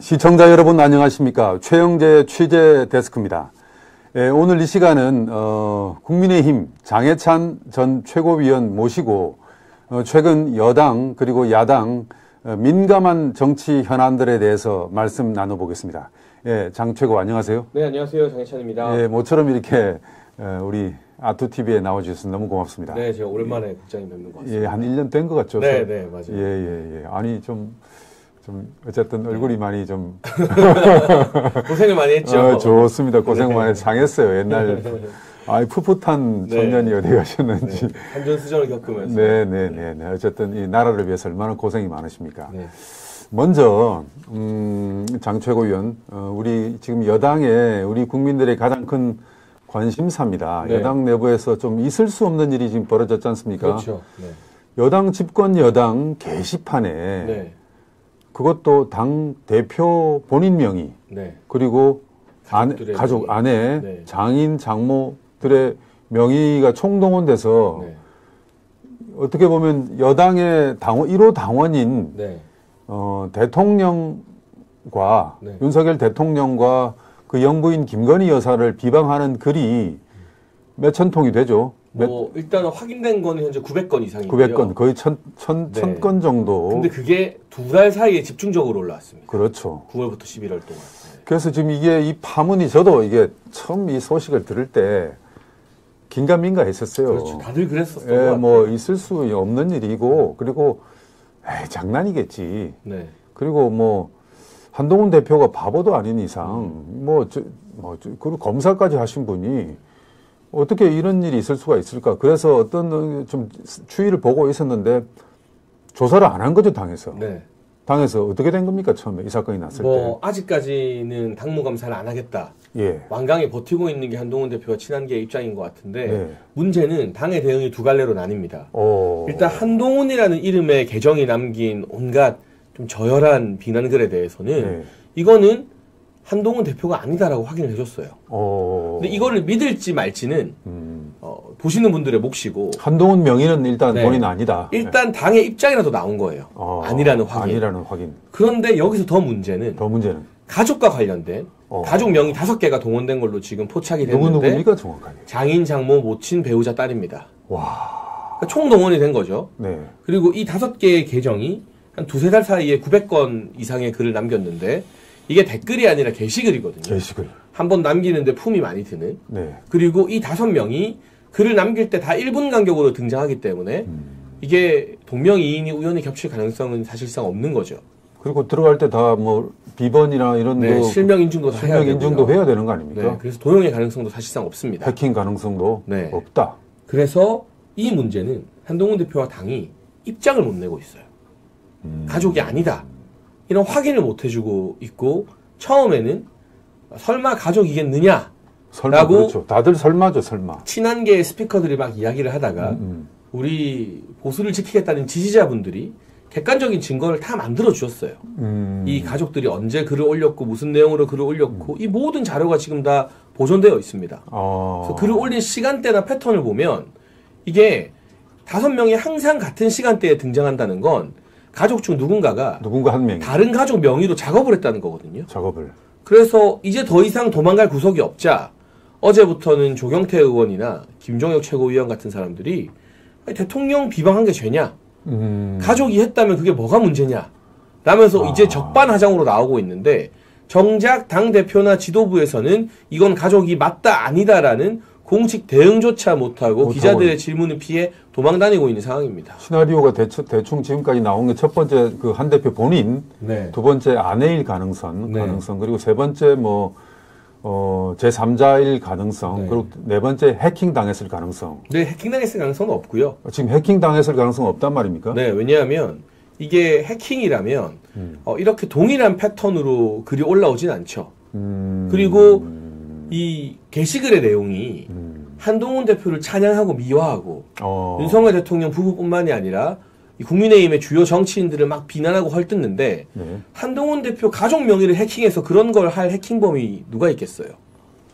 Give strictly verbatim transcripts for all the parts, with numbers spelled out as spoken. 시청자 여러분 안녕하십니까. 최영재 취재 데스크입니다. 예, 오늘 이 시간은 어, 국민의힘 장예찬 전 최고위원 모시고 어, 최근 여당 그리고 야당 어, 민감한 정치 현안들에 대해서 말씀 나눠보겠습니다. 예, 장 최고 안녕하세요. 네, 안녕하세요. 장예찬입니다. 예, 모처럼 이렇게 어, 우리 아투티비에 나와주셔서 너무 고맙습니다. 네, 제가 오랜만에 국장님 뵙는 것 같습니다. 예, 한 일 년 된 것 같죠? 네, 네, 맞아요. 예, 예, 예. 아니, 좀, 좀, 어쨌든 얼굴이 많이 좀. 고생을 많이 했죠. 어, 좋습니다. 고생 네. 많이 상했어요. 옛날. 아이, 풋풋한 네. 청년이 어디 가셨는지. 네. 한전수전을 겪으면서. 네, 네, 네, 네. 어쨌든 이 나라를 위해서 얼마나 고생이 많으십니까? 네. 먼저, 음, 장 최고위원, 어, 우리 지금 여당에 우리 국민들의 가장 큰 관심사입니다. 네. 여당 내부에서 좀 있을 수 없는 일이 지금 벌어졌지 않습니까? 그렇죠. 네. 여당 집권 여당 게시판에 네. 그것도 당 대표 본인 명의 네. 그리고 아내, 가족, 아내, 네. 장인, 장모들의 명의가 총동원돼서 네. 어떻게 보면 여당의 당원, 일 호 당원인 네. 어, 대통령과 네. 윤석열 대통령과 그 영부인 김건희 여사를 비방하는 글이 몇 천 통이 되죠. 뭐 일단은 확인된 건 현재 구백 건 이상이고요. 구백 건 거의 천, 천, 네. 천 건 정도. 근데 그게 두 달 사이에 집중적으로 올라왔습니다. 그렇죠. 구월부터 십일월 동안. 네. 그래서 지금 이게 이 파문이 저도 이게 처음 이 소식을 들을 때 긴가민가 했었어요. 그렇죠. 다들 그랬었어요. 예, 뭐 있을 수 없는 일이고 그리고 에이, 장난이겠지. 네. 그리고 뭐. 한동훈 대표가 바보도 아닌 이상 뭐, 저, 뭐 저, 그리고 검사까지 하신 분이 어떻게 이런 일이 있을 수가 있을까. 그래서 어떤 좀 추이를 보고 있었는데 조사를 안 한 거죠, 당에서. 네. 당에서 어떻게 된 겁니까, 처음에 이 사건이 났을 뭐, 때? 뭐 아직까지는 당무감사를 안 하겠다. 예. 완강히 버티고 있는 게 한동훈 대표가 친한 게 입장인 것 같은데 예. 문제는 당의 대응이 두 갈래로 나뉩니다. 오. 일단 한동훈이라는 이름의 계정이 남긴 온갖 좀 저열한 비난글에 대해서는 네. 이거는 한동훈 대표가 아니다라고 확인을 해줬어요. 오. 근데 이거를 믿을지 말지는 음. 어, 보시는 분들의 몫이고 한동훈 명의는 일단 네. 본인 아니다. 일단 네. 당의 입장이라도 나온 거예요. 어. 아니라는 확인. 아니라는 확인. 그런데 여기서 더 문제는 더 문제는 가족과 관련된 어. 가족 명의 다섯 개가 동원된 걸로 지금 포착이 됐는데 누구 누구입니까 정확하게? 장인, 장모, 모친, 배우자, 딸입니다. 와. 그러니까 총 동원이 된 거죠. 네. 그리고 이 다섯 개의 계정이 한 두세 달 사이에 구백 건 이상의 글을 남겼는데 이게 댓글이 아니라 게시글이거든요. 게시글. 한 번 남기는데 품이 많이 드는. 네. 그리고 이 다섯 명이 글을 남길 때 다 일 분 간격으로 등장하기 때문에 음. 이게 동명이인이 우연히 겹칠 가능성은 사실상 없는 거죠. 그리고 들어갈 때 다 뭐 비번이나 이런 네, 실명 인증도 실명 해야 인증도 해야 되는 거 아닙니까? 네, 그래서 도용의 가능성도 사실상 없습니다. 해킹 가능성도 네. 없다. 그래서 이 문제는 한동훈 대표와 당이 입장을 못 내고 있어요. 음. 가족이 아니다 이런 확인을 못 해주고 있고 처음에는 설마 가족이겠느냐 설마 라고 그렇죠. 다들 설마죠 설마 친한계의 스피커들이 막 이야기를 하다가 음, 음. 우리 보수를 지키겠다는 지지자분들이 객관적인 증거를 다 만들어 주셨어요. 음. 이 가족들이 언제 글을 올렸고 무슨 내용으로 글을 올렸고 음. 이 모든 자료가 지금 다 보존되어 있습니다. 어. 그래서 글을 올린 시간대나 패턴을 보면 이게 다섯 명이 항상 같은 시간대에 등장한다는 건 가족 중 누군가가 누군가 한 명이 다른 가족 명의로 작업을 했다는 거거든요. 작업을. 그래서 이제 더 이상 도망갈 구석이 없자 어제부터는 조경태 의원이나 김종혁 최고위원 같은 사람들이 대통령 비방한 게 죄냐? 음. 가족이 했다면 그게 뭐가 문제냐? 라면서 아. 이제 적반하장으로 나오고 있는데 정작 당대표나 지도부에서는 이건 가족이 맞다 아니다라는 공식 대응조차 못하고 기자들의 질문을 피해 도망다니고 있는 상황입니다. 시나리오가 대충, 대충 지금까지 나온 게 첫 번째 그 한 대표 본인, 네. 두 번째 아내일 가능성, 네. 가능성 그리고 세 번째 뭐 어, 제삼자일 가능성, 네. 그리고 네 번째 해킹 당했을 가능성. 네, 해킹 당했을 가능성은 없고요. 지금 해킹 당했을 가능성은 없단 말입니까? 네, 왜냐하면 이게 해킹이라면 음. 어, 이렇게 동일한 패턴으로 글이 올라오진 않죠. 음. 그리고 이 게시글의 내용이 음. 한동훈 대표를 찬양하고 미화하고 어. 윤석열 대통령 부부뿐만이 아니라 이 국민의힘의 주요 정치인들을 막 비난하고 헐뜯는데 네. 한동훈 대표 가족 명의를 해킹해서 그런 걸 할 해킹범이 누가 있겠어요?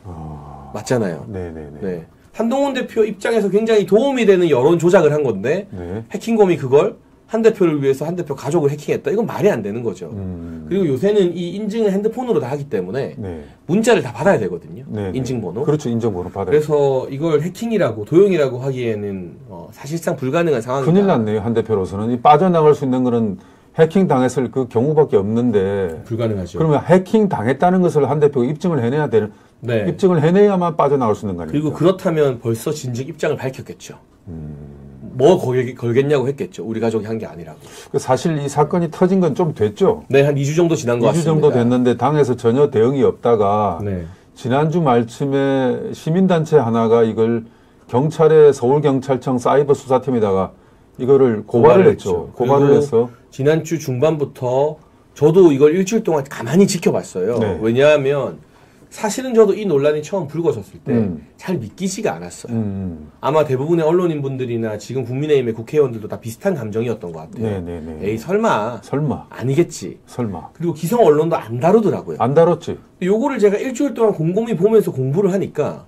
어. 맞잖아요. 네네네. 네. 한동훈 대표 입장에서 굉장히 도움이 되는 여론 조작을 한 건데 네. 해킹범이 그걸 한 대표를 위해서 한 대표 가족을 해킹했다. 이건 말이 안 되는 거죠. 음. 그리고 요새는 이 인증을 핸드폰으로 다 하기 때문에 네. 문자를 다 받아야 되거든요. 네, 인증번호. 네. 그렇죠. 인증번호 받아야 그래서 이걸 해킹이라고 도용이라고 하기에는 어, 사실상 불가능한 상황입니다. 큰일 났네요. 한 대표로서는. 이 빠져나갈 수 있는 거는 해킹 당했을 그 경우밖에 없는데. 불가능하죠. 그러면 해킹 당했다는 것을 한 대표가 입증을 해내야 되는. 네. 입증을 해내야만 빠져나올 수 있는 거 아닙니까? 그리고 그렇다면 벌써 진즉 입장을 밝혔겠죠. 음. 뭐 걸겠냐고 했겠죠. 우리 가족이 한 게 아니라고. 사실 이 사건이 터진 건 좀 됐죠? 네. 한 이 주 정도 지난 것 같습니다. 이 주 정도 됐는데 당에서 전혀 대응이 없다가 네. 지난주 말쯤에 시민단체 하나가 이걸 경찰에 서울경찰청 사이버수사팀에다가 이거를 고발을, 고발을 했죠. 했죠. 고발을 해서 지난주 중반부터 저도 이걸 일주일 동안 가만히 지켜봤어요. 네. 왜냐하면 사실은 저도 이 논란이 처음 불거졌을 때 잘 음. 믿기지가 않았어요. 음. 아마 대부분의 언론인분들이나 지금 국민의힘의 국회의원들도 다 비슷한 감정이었던 것 같아요. 네네네. 에이 설마. 설마. 아니겠지. 설마. 그리고 기성 언론도 안 다루더라고요. 안 다뤘지. 요거를 제가 일주일 동안 곰곰이 보면서 공부를 하니까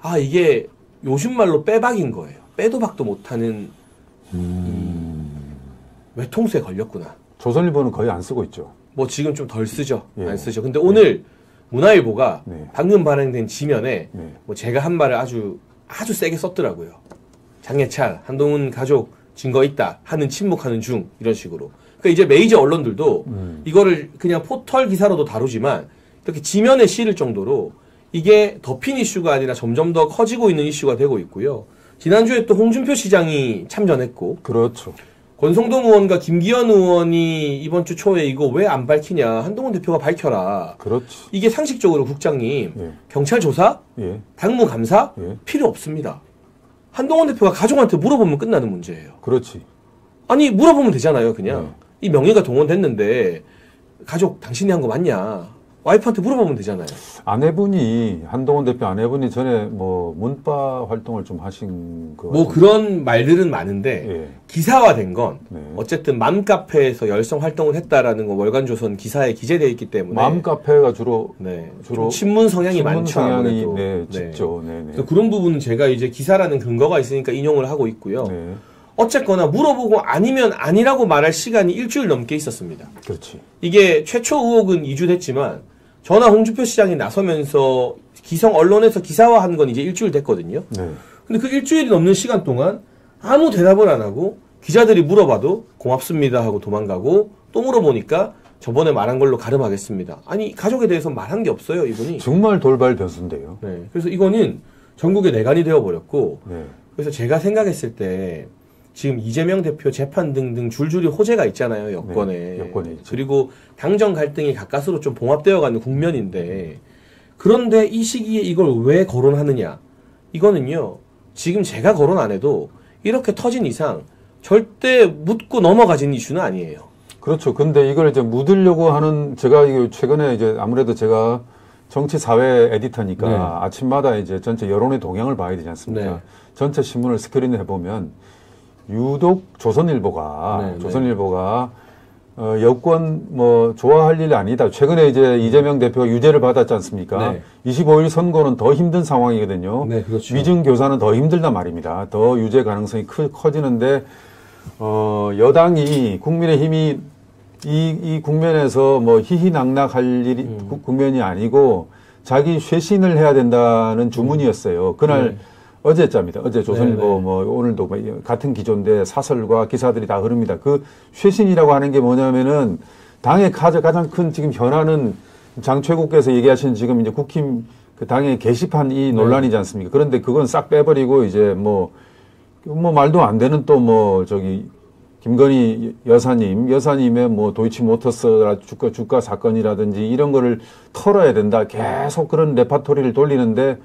아 이게 요즘 말로 빼박인 거예요. 빼도 박도 못하는 음. 외통수에 걸렸구나. 조선일보는 거의 안 쓰고 있죠. 뭐 지금 좀 덜 쓰죠. 예. 안 쓰죠. 근데 오늘. 예. 문화일보가 네. 방금 발행된 지면에 네. 뭐 제가 한 말을 아주 아주 세게 썼더라고요. 장예찬, 한동훈 가족 증거 있다 하는 침묵하는 중 이런 식으로. 그러니까 이제 메이저 언론들도 음. 이거를 그냥 포털 기사로도 다루지만 이렇게 지면에 실을 정도로 이게 덮인 이슈가 아니라 점점 더 커지고 있는 이슈가 되고 있고요. 지난주에 또 홍준표 시장이 참전했고 그렇죠. 권성동 의원과 김기현 의원이 이번 주 초에 이거 왜 안 밝히냐. 한동훈 대표가 밝혀라. 그렇지. 이게 상식적으로 국장님, 예. 경찰 조사, 예. 당무 감사 예. 필요 없습니다. 한동훈 대표가 가족한테 물어보면 끝나는 문제예요. 그렇지. 아니 물어보면 되잖아요. 그냥. 예. 이 명예가 동원됐는데 가족 당신이 한 거 맞냐. 와이프한테 물어보면 되잖아요. 아내분이 한동훈 대표 아내분이 전에 뭐 문바 활동을 좀 하신 거 뭐 그런 말들은 많은데 예. 기사화된 건 네. 어쨌든 맘카페에서 열성 활동을 했다라는 거 월간조선 기사에 기재되어 있기 때문에 맘카페가 주로 네. 주로 신문 성향이 신문 많죠. 성향이 네, 짙죠. 네. 네. 그래서 그런 부분은 제가 이제 기사라는 근거가 있으니까 인용을 하고 있고요. 네. 어쨌거나 물어보고 아니면 아니라고 말할 시간이 일주일 넘게 있었습니다. 그렇지. 이게 최초 의혹은 이 주 됐지만 저나 홍준표 시장이 나서면서 기성 언론에서 기사화한 건 이제 일주일 됐거든요. 네. 근데 그 일주일이 넘는 시간 동안 아무 대답을 안 하고 기자들이 물어봐도 고맙습니다 하고 도망가고 또 물어보니까 저번에 말한 걸로 가름하겠습니다. 아니 가족에 대해서 말한 게 없어요 이분이. 정말 돌발 변수인데요. 네. 그래서 이거는 전국의 내관이 되어버렸고 네. 그래서 제가 생각했을 때 지금 이재명 대표 재판 등등 줄줄이 호재가 있잖아요. 여권에. 네, 여권에 그리고 당정 갈등이 가까스로 좀 봉합되어가는 국면인데 그런데 이 시기에 이걸 왜 거론하느냐. 이거는요. 지금 제가 거론 안 해도 이렇게 터진 이상 절대 묻고 넘어가진 이슈는 아니에요. 그렇죠. 근데 이걸 이제 묻으려고 하는 제가 이게 최근에 이제 아무래도 제가 정치사회 에디터니까 네. 아침마다 이제 전체 여론의 동향을 봐야 되지 않습니까? 네. 전체 신문을 스크린을 해보면 유독 조선일보가 네네. 조선일보가 어, 여권 뭐 좋아할 일 아니다. 최근에 이제 이재명 대표가 유죄를 받았지 않습니까? 네. 이십오 일 선거는 더 힘든 상황이거든요. 네, 그렇죠. 위증 교사는 더 힘들단 말입니다. 더 유죄 가능성이 크, 커지는데 어, 여당이 국민의힘이 이, 이 국면에서 뭐 희희낙낙할 일이 음. 국면이 아니고 자기 쇄신을 해야 된다는 주문이었어요. 그날. 네. 어제 자입니다. 어제 조선일보 네네. 뭐 오늘도 같은 기조인데 사설과 기사들이 다 흐릅니다. 그 쇄신이라고 하는 게 뭐냐면은 당의 가장 큰 지금 현안은 장최국께서 얘기하신 지금 이제 국힘 그 당의 게시판 이 논란이지 않습니까? 그런데 그건 싹 빼버리고 이제 뭐, 뭐 말도 안 되는 또 뭐 저기 김건희 여사님, 여사님의 뭐 도이치모터스 주가, 주가 사건이라든지 이런 거를 털어야 된다. 계속 그런 레파토리를 돌리는데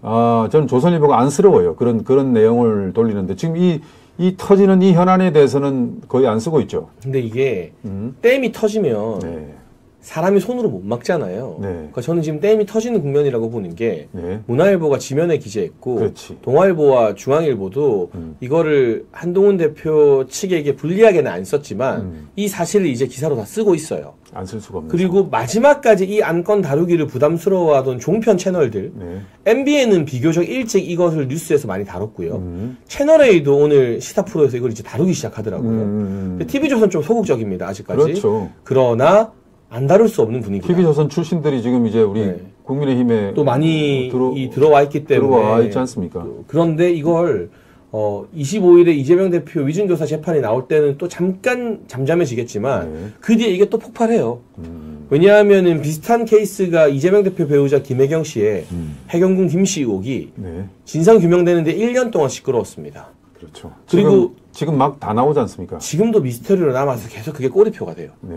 아, 저는 조선일보가 안쓰러워요. 그런, 그런 내용을 돌리는데. 지금 이, 이 터지는 이 현안에 대해서는 거의 안 쓰고 있죠. 근데 이게, 음. 댐이 터지면, 네. 사람이 손으로 못 막잖아요. 네. 그러니까 저는 지금 댐이 터지는 국면이라고 보는 게 네. 문화일보가 지면에 기재했고 그렇지. 동아일보와 중앙일보도 음. 이거를 한동훈 대표 측에게 불리하게는 안 썼지만 음. 이 사실을 이제 기사로 다 쓰고 있어요. 안 쓸 수가 없네요. 그리고 마지막까지 이 안건 다루기를 부담스러워하던 종편 채널들 네. 엠비엔은 비교적 일찍 이것을 뉴스에서 많이 다뤘고요. 음. 채널A도 오늘 시사 프로에서 이걸 이제 다루기 시작하더라고요. 음. 근데 티비조선 좀 소극적입니다. 아직까지. 그렇죠. 그러나 안 다룰 수 없는 분위기다. 티비조선 출신들이 지금 이제 우리 네. 국민의힘에 또 많이 들어, 이 들어와 있기 때문에 들어와 있지 않습니까? 그런데 이걸 어, 이십오일에 이재명 대표 위증교사 재판이 나올 때는 또 잠깐 잠잠해지겠지만 네. 그 뒤에 이게 또 폭발해요. 음. 왜냐하면은 비슷한 케이스가 이재명 대표 배우자 김혜경 씨의 음. 해경군 김씨 의혹이 네. 진상 규명되는데 일 년 동안 시끄러웠습니다. 그렇죠. 그리고 지금, 지금 막 다 나오지 않습니까? 지금도 미스터리로 남아서 계속 그게 꼬리표가 돼요. 네.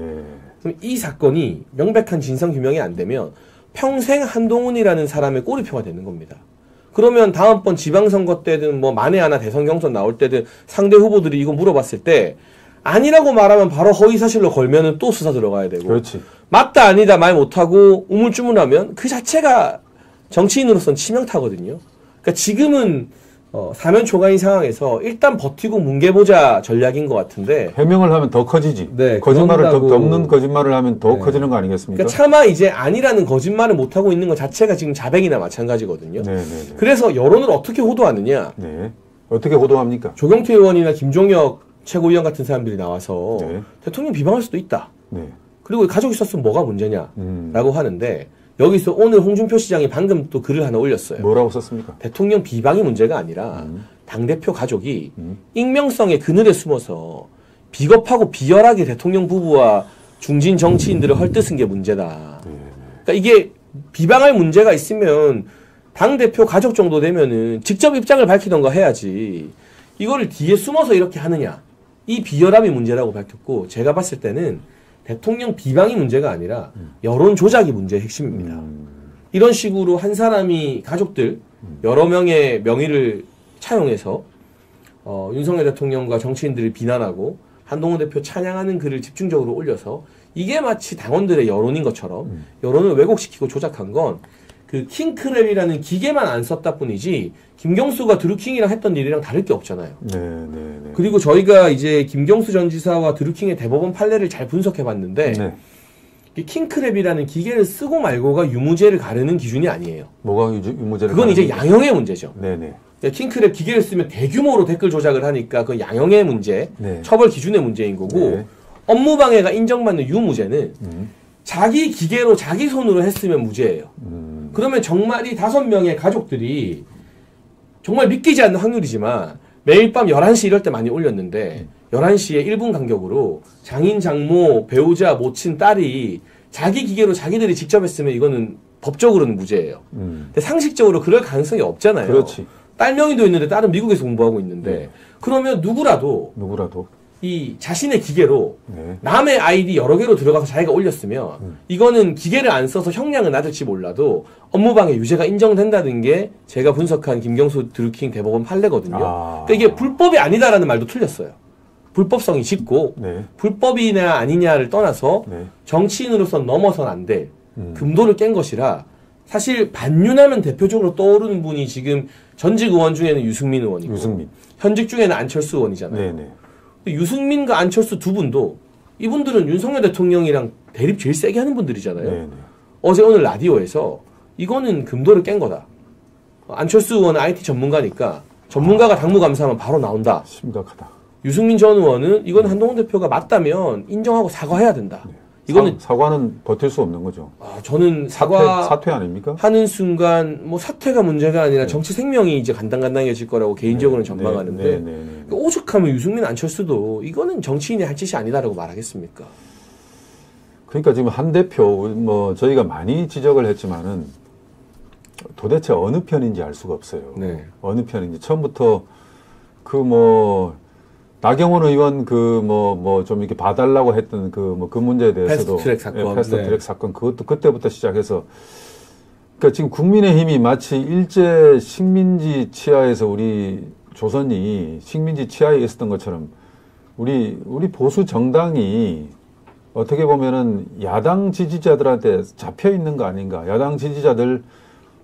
그럼 이 사건이 명백한 진상 규명이 안 되면 평생 한동훈이라는 사람의 꼬리표가 되는 겁니다. 그러면 다음번 지방선거 때든 뭐 만에 하나 대선 경선 나올 때든 상대 후보들이 이거 물어봤을 때 아니라고 말하면 바로 허위사실로 걸면은 또 수사 들어가야 되고 그렇지. 맞다 아니다 말 못하고 우물쭈물하면 그 자체가 정치인으로서는 치명타거든요. 그러니까 지금은 어, 사면 초과인 상황에서 일단 버티고 뭉개보자 전략인 것 같은데 해명을 하면 더 커지지. 네, 거짓말을 더, 덮는 거짓말을 하면 더 네. 커지는 거 아니겠습니까? 그러니까 차마 이제 아니라는 거짓말을 못하고 있는 것 자체가 지금 자백이나 마찬가지거든요. 네, 네, 네. 그래서 여론을 어떻게 호도하느냐. 네. 어떻게 호도합니까? 조경태 의원이나 김종혁 최고위원 같은 사람들이 나와서 네. 대통령 비방할 수도 있다. 네. 그리고 가지고 있었으면 뭐가 문제냐 음. 라고 하는데 여기서 오늘 홍준표 시장이 방금 또 글을 하나 올렸어요. 뭐라고 썼습니까? 대통령 비방이 문제가 아니라 음. 당대표 가족이 음. 익명성의 그늘에 숨어서 비겁하고 비열하게 대통령 부부와 중진 정치인들을 헐뜯은 게 문제다. 네. 그러니까 이게 비방할 문제가 있으면 당대표 가족 정도 되면은 직접 입장을 밝히던가 해야지 이거를 뒤에 숨어서 이렇게 하느냐. 이 비열함이 문제라고 밝혔고 제가 봤을 때는 대통령 비방이 문제가 아니라 여론 조작이 문제의 핵심입니다. 음. 이런 식으로 한 사람이 가족들 여러 명의 명의를 차용해서 어, 윤석열 대통령과 정치인들을 비난하고 한동훈 대표 찬양하는 글을 집중적으로 올려서 이게 마치 당원들의 여론인 것처럼 음. 여론을 왜곡시키고 조작한 건 그 킹크랩이라는 기계만 안 썼다 뿐이지 김경수가 드루킹이랑 했던 일이랑 다를 게 없잖아요. 네, 네, 네. 그리고 저희가 이제 김경수 전 지사와 드루킹의 대법원 판례를 잘 분석해봤는데 네. 킹크랩이라는 기계를 쓰고 말고가 유무죄를 가르는 기준이 아니에요. 뭐가 유주, 유무죄를? 그건 이제 양형의 문제죠. 네, 네. 킹크랩 기계를 쓰면 대규모로 댓글 조작을 하니까 그 양형의 문제, 네. 처벌 기준의 문제인 거고 네. 업무방해가 인정받는 유무죄는 음. 자기 기계로 자기 손으로 했으면 무죄예요. 음. 그러면 정말 이 다섯 명의 가족들이 정말 믿기지 않는 확률이지만 매일 밤 열한 시 이럴 때 많이 올렸는데 열한 시에 일 분 간격으로 장인, 장모, 배우자, 모친, 딸이 자기 기계로 자기들이 직접 했으면 이거는 법적으로는 무죄예요. 음. 근데 상식적으로 그럴 가능성이 없잖아요. 그렇지. 딸 명의도 있는데 딸은 미국에서 공부하고 있는데 음. 그러면 누구라도 누구라도 이 자신의 기계로 네. 남의 아이디 여러 개로 들어가서 자기가 올렸으면 음. 이거는 기계를 안 써서 형량은 낮을지 몰라도 업무방해 유죄가 인정된다는 게 제가 분석한 김경수 드루킹 대법원 판례거든요. 아. 그러니까 이게 불법이 아니다라는 말도 틀렸어요. 불법성이 짙고 네. 불법이냐 아니냐를 떠나서 네. 정치인으로서는 넘어선 안 될 음. 금도를 깬 것이라 사실 반윤하면 대표적으로 떠오르는 분이 지금 전직 의원 중에는 유승민 의원이고 유승민. 현직 중에는 안철수 의원이잖아요. 네네. 유승민과 안철수 두 분도 이분들은 윤석열 대통령이랑 대립 제일 세게 하는 분들이잖아요. 네네. 어제 오늘 라디오에서 이거는 금도를 깬 거다. 안철수 의원은 아이티 전문가니까 전문가가 당무 감사하면 바로 나온다. 심각하다. 유승민 전 의원은 이건 한동훈 대표가 맞다면 인정하고 사과해야 된다. 네. 이거는 사, 사과는 버틸 수 없는 거죠. 아, 저는 사과 사퇴, 사퇴 아닙니까? 하는 순간 뭐 사퇴가 문제가 아니라 네. 정치 생명이 이제 간당간당해질 거라고 개인적으로는 네. 전망하는데 네. 네. 네. 네. 네. 오죽하면 유승민 안철수도 이거는 정치인이 할 짓이 아니다라고 말하겠습니까? 그러니까 지금 한 대표 뭐 저희가 많이 지적을 했지만은 도대체 어느 편인지 알 수가 없어요. 네. 어느 편인지 처음부터 그 뭐. 나경원 의원 그 뭐 뭐 좀 이렇게 봐달라고 했던 그 뭐 그 문제에 대해서도 패스트트랙 사건, 예, 패스트트랙 네. 사건 그것도 그때부터 시작해서 그러니까 지금 국민의힘이 마치 일제 식민지 치하에서 우리 조선이 식민지 치하에 있었던 것처럼 우리 우리 보수 정당이 어떻게 보면은 야당 지지자들한테 잡혀 있는 거 아닌가. 야당 지지자들,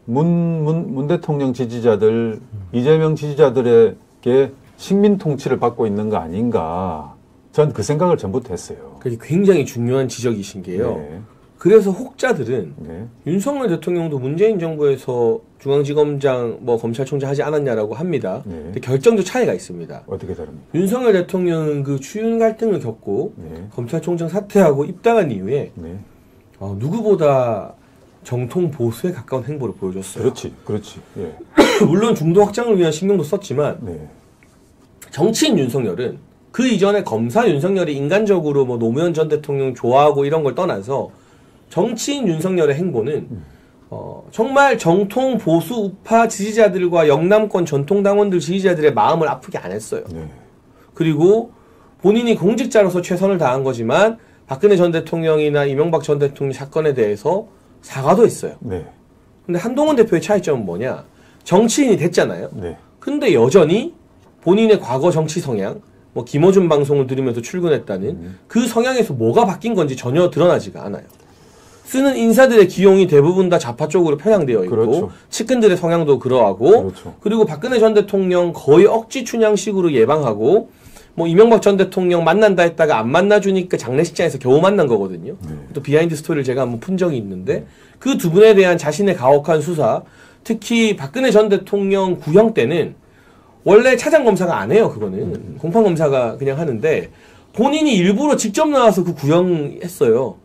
문, 문, 문 대통령 지지자들, 이재명 지지자들에게 식민 통치를 받고 있는 거 아닌가. 전 그 생각을 전부터 했어요. 그게 굉장히 중요한 지적이신 게요. 네. 그래서 혹자들은 네. 윤석열 대통령도 문재인 정부에서 중앙지검장, 뭐 검찰총장 하지 않았냐라고 합니다. 네. 근데 결정적 차이가 있습니다. 어떻게 다릅니까? 윤석열 대통령은 그 추윤 갈등을 겪고 네. 검찰총장 사퇴하고 입당한 이후에 네. 어, 누구보다 정통 보수에 가까운 행보를 보여줬어요. 그렇지, 그렇지. 예. 물론 중도 확장을 위한 신경도 썼지만 네. 정치인 윤석열은 그 이전에 검사 윤석열이 인간적으로 뭐 노무현 전 대통령 좋아하고 이런 걸 떠나서 정치인 윤석열의 행보는 음. 어, 정말 정통 보수 우파 지지자들과 영남권 전통 당원들 지지자들의 마음을 아프게 안 했어요. 네. 그리고 본인이 공직자로서 최선을 다한 거지만 박근혜 전 대통령이나 이명박 전 대통령 사건에 대해서 사과도 했어요. 네. 근데 한동훈 대표의 차이점은 뭐냐? 정치인이 됐잖아요. 네. 근데 여전히 본인의 과거 정치 성향, 뭐 김어준 방송을 들으면서 출근했다는 음. 그 성향에서 뭐가 바뀐 건지 전혀 드러나지가 않아요. 쓰는 인사들의 기용이 대부분 다 좌파 쪽으로 편향되어 있고 그렇죠. 측근들의 성향도 그러하고 그렇죠. 그리고 박근혜 전 대통령 거의 억지 춘향식으로 예방하고 뭐 이명박 전 대통령 만난다 했다가 안 만나주니까 장례식장에서 겨우 만난 거거든요. 네. 또 비하인드 스토리를 제가 한번 푼 적이 있는데 그 두 분에 대한 자신의 가혹한 수사, 특히 박근혜 전 대통령 구형 때는 원래 차장검사가 안 해요. 그거는 음. 공판검사가 그냥 하는데 본인이 일부러 직접 나와서 그 구형했어요.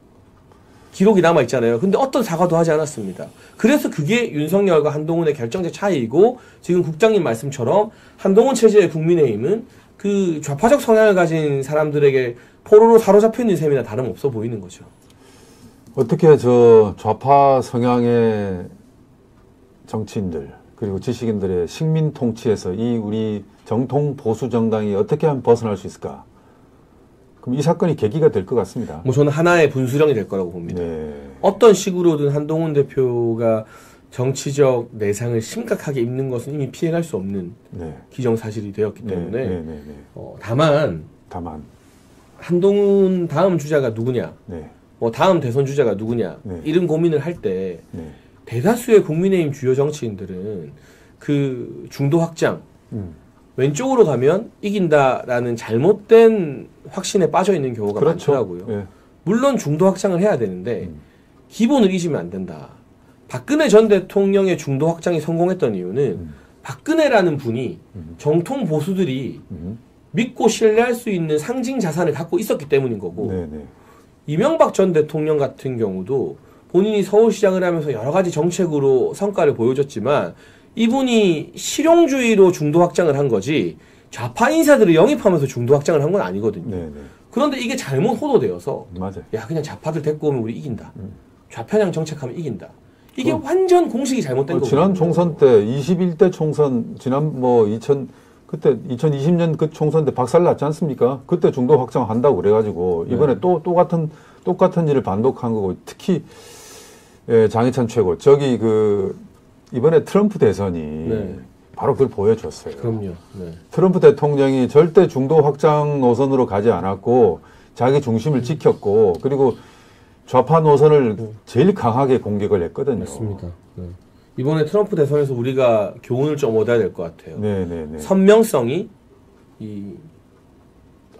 기록이 남아있잖아요. 근데 어떤 사과도 하지 않았습니다. 그래서 그게 윤석열과 한동훈의 결정적 차이이고 지금 국장님 말씀처럼 한동훈 체제의 국민의힘은 그 좌파적 성향을 가진 사람들에게 포로로 사로잡혀 있는 셈이나 다름없어 보이는 거죠. 어떻게 저 좌파 성향의 정치인들 그리고 지식인들의 식민 통치에서 이 우리 정통 보수 정당이 어떻게 하면 벗어날 수 있을까? 그럼 이 사건이 계기가 될 것 같습니다. 뭐 저는 하나의 분수령이 될 거라고 봅니다. 네. 어떤 식으로든 한동훈 대표가 정치적 내상을 심각하게 입는 것은 이미 피해갈 수 없는 네. 기정사실이 되었기 네. 때문에 네. 네. 네. 네. 어, 다만 다만 한동훈 다음 주자가 누구냐 네. 뭐 다음 대선 주자가 누구냐 네. 이런 고민을 할 때 네. 대다수의 국민의힘 주요 정치인들은 그 중도 확장 음. 왼쪽으로 가면 이긴다라는 잘못된 확신에 빠져있는 경우가 그렇죠. 많더라고요. 예. 물론 중도 확장을 해야 되는데 음. 기본을 잊으면 안 된다. 박근혜 전 대통령의 중도 확장이 성공했던 이유는 음. 박근혜라는 분이 음. 정통 보수들이 음. 믿고 신뢰할 수 있는 상징 자산을 갖고 있었기 때문인 거고 네네. 이명박 전 대통령 같은 경우도 본인이 서울시장을 하면서 여러 가지 정책으로 성과를 보여줬지만 이분이 실용주의로 중도 확장을 한 거지 좌파 인사들을 영입하면서 중도 확장을 한 건 아니거든요. 네네. 그런데 이게 잘못 호도되어서 맞아요. 야 그냥 좌파들 데리고 오면 우리 이긴다. 음. 좌편향 정책하면 이긴다. 이게 어, 완전 공식이 잘못된 어, 거거든요. 지난 총선 때 이십일 대 총선 지난 뭐 이천 그때 이천이십 년 그 총선 때 박살 났지 않습니까? 그때 중도 확장한다고 그래가지고 이번에 네. 또 똑같은 똑같은 일을 반복한 거고 특히 예, 장예찬 최고 저기 그 이번에 트럼프 대선이 네. 바로 그걸 보여줬어요. 그럼요. 네. 트럼프 대통령이 절대 중도 확장 노선으로 가지 않았고 자기 중심을 음. 지켰고 그리고 좌파 노선을 음. 제일 강하게 공격을 했거든요. 맞습니다. 네. 이번에 트럼프 대선에서 우리가 교훈을 좀 얻어야 될 것 같아요. 네네네. 선명성이 이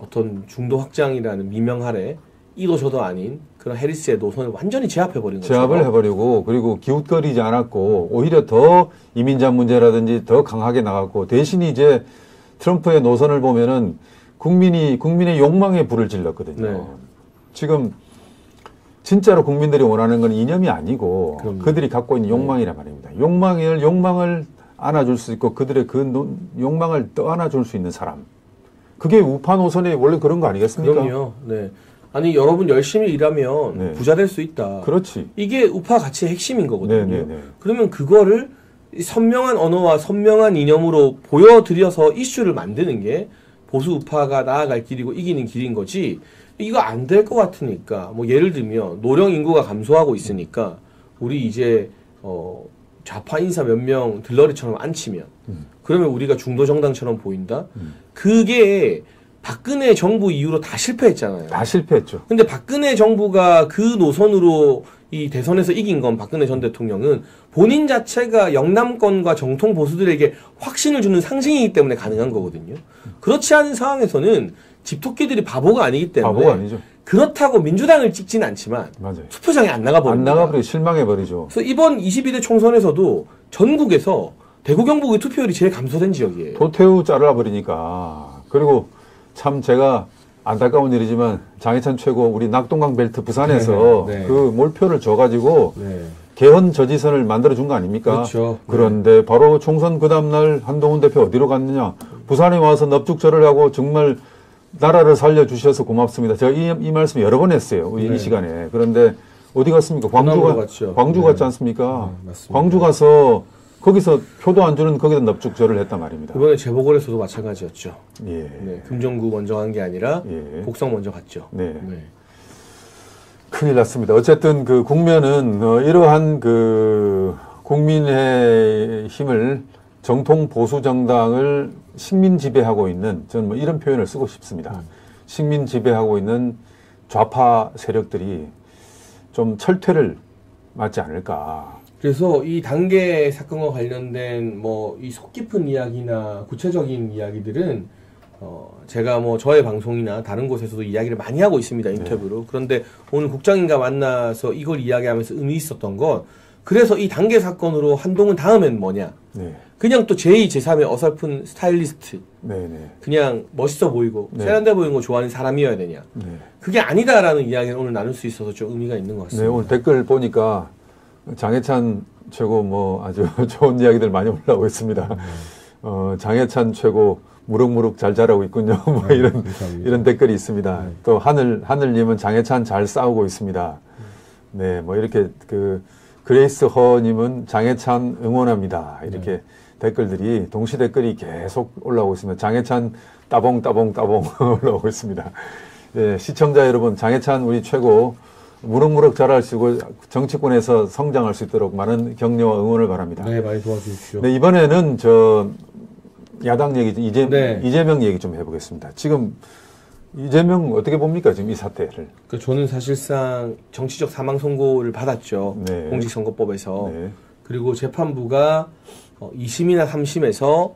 어떤 중도 확장이라는 미명 아래 이도 저도 아닌 그런 해리스의 노선을 완전히 제압해버린 거죠. 제압을 해버리고 그리고 기웃거리지 않았고 오히려 더 이민자 문제라든지 더 강하게 나갔고 대신 이제 트럼프의 노선을 보면은 국민이 국민의 욕망에 불을 질렀거든요. 네. 지금 진짜로 국민들이 원하는 건 이념이 아니고 그럼요. 그들이 갖고 있는 욕망이란 말입니다. 욕망을 욕망을 안아줄 수 있고 그들의 그 노, 욕망을 떠안아줄 수 있는 사람. 그게 우파 노선의 원래 그런 거 아니겠습니까? 그럼요. 네. 아니 여러분 열심히 일하면 네. 부자 될 수 있다. 그렇지. 이게 우파 가치의 핵심인 거거든요. 네네네. 그러면 그거를 선명한 언어와 선명한 이념으로 보여드려서 이슈를 만드는 게 보수 우파가 나아갈 길이고 이기는 길인 거지. 이거 안 될 것 같으니까 뭐 예를 들면 노령 인구가 감소하고 있으니까 우리 이제 어 좌파 인사 몇 명 들러리처럼 앉히면 음. 그러면 우리가 중도 정당처럼 보인다. 음. 그게 박근혜 정부 이후로 다 실패했잖아요. 다 실패했죠. 근데 박근혜 정부가 그 노선으로 이 대선에서 이긴 건, 박근혜 전 대통령은 본인 자체가 영남권과 정통 보수들에게 확신을 주는 상징이기 때문에 가능한 거거든요. 그렇지 않은 상황에서는 집토끼들이 바보가 아니기 때문에. 바보가 아니죠. 그렇다고 민주당을 찍진 않지만 맞아요. 투표장에 안 나가버리죠. 안 나가버리고 실망해버리죠. 그래서 이번 이십이 대 총선에서도 전국에서 대구 경북의 투표율이 제일 감소된 지역이에요. 도태우 잘라버리니까. 그리고 참 제가 안타까운 일이지만 장예찬 최고 우리 낙동강 벨트 부산에서 네, 네. 그 몰표를 줘가지고 네. 개헌 저지선을 만들어준 거 아닙니까? 그렇죠. 그런데 네. 바로 총선 그 다음날 한동훈 대표 어디로 갔느냐. 부산에 와서 넙죽절을 하고 정말 나라를 살려주셔서 고맙습니다. 제가 이, 이 말씀 여러 번 했어요. 이, 네. 이 시간에. 그런데 어디 갔습니까? 광주가, 갔죠. 광주 네. 갔지 않습니까? 네, 맞습니다. 광주 가서 거기서 표도 안 주는 거기다 넙죽절을 했단 말입니다. 이번에 재보궐에서도 마찬가지였죠. 예. 네, 금정구 먼저 간 게 아니라 예. 곡성 먼저 갔죠. 네. 네. 큰일 났습니다. 어쨌든 그 국면은 어, 이러한 그 국민의 힘을 정통 보수 정당을 식민 지배하고 있는, 저는 뭐 이런 표현을 쓰고 싶습니다. 음. 식민 지배하고 있는 좌파 세력들이 좀 철퇴를 맞지 않을까. 그래서 이 단계 사건과 관련된 뭐 이 속 깊은 이야기나 구체적인 이야기들은 어 제가 뭐 저의 방송이나 다른 곳에서도 이야기를 많이 하고 있습니다. 인터뷰로. 네. 그런데 오늘 국장님과 만나서 이걸 이야기하면서 의미 있었던 건, 그래서 이 단계 사건으로 한동훈 다음엔 뭐냐. 네. 그냥 또 제이, 제삼의 어설픈 스타일리스트. 네, 네. 그냥 멋있어 보이고 네. 세련돼 보이는 거 좋아하는 사람이어야 되냐. 네. 그게 아니다라는 이야기를 오늘 나눌 수 있어서 좀 의미가 있는 것 같습니다. 네, 오늘 댓글 보니까 장예찬 최고 뭐 아주 좋은 이야기들 많이 올라오고 있습니다. 네. 어, 장예찬 최고 무럭무럭 잘 자라고 있군요. 뭐 네, 이런 감사합니다. 이런 댓글이 있습니다. 네. 또 하늘 하늘님은 장예찬 잘 싸우고 있습니다. 네, 뭐 이렇게 그 그레이스 허님은 장예찬 응원합니다. 이렇게 네. 댓글들이 동시 댓글이 계속 올라오고 있습니다. 장예찬 따봉 따봉 따봉 올라오고 있습니다. 네, 시청자 여러분, 장예찬 우리 최고 무럭무럭 자랄 수 있고 정치권에서 성장할 수 있도록 많은 격려와 응원을 바랍니다. 네, 많이 도와주십시오. 네, 이번에는 저 야당 얘기, 이재, 네. 이재명 얘기 좀 해보겠습니다. 지금 이재명 어떻게 봅니까, 지금 이 사태를? 그 저는 사실상 정치적 사망 선고를 받았죠. 네. 공직선거법에서. 네. 그리고 재판부가 이심이나 삼심에서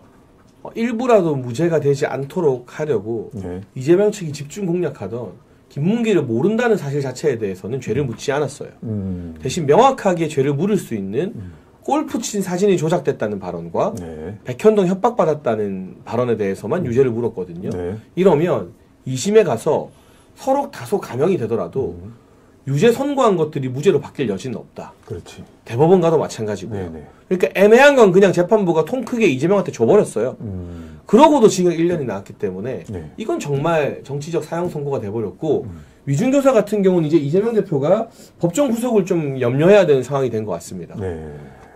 일부라도 무죄가 되지 않도록 하려고 네. 이재명 측이 집중 공략하던 김문기를 모른다는 사실 자체에 대해서는 죄를 묻지 않았어요. 음. 대신 명확하게 죄를 물을 수 있는 음. 골프 친 사진이 조작됐다는 발언과 네. 백현동 협박받았다는 발언에 대해서만 음. 유죄를 물었거든요. 네. 이러면 이심에 가서 서로 다소 감형이 되더라도 음. 유죄 선고한 것들이 무죄로 바뀔 여지는 없다. 그렇지. 대법원과도 마찬가지고요. 네네. 그러니까 애매한 건 그냥 재판부가 통 크게 이재명한테 줘버렸어요. 음. 그러고도 징역 일 년이 나왔기 때문에 네. 이건 정말 정치적 사형 선고가 돼버렸고 음. 위중교사 같은 경우는 이제 이재명 대표가 법정 구속을 좀 염려해야 되는 상황이 된 것 같습니다. 네.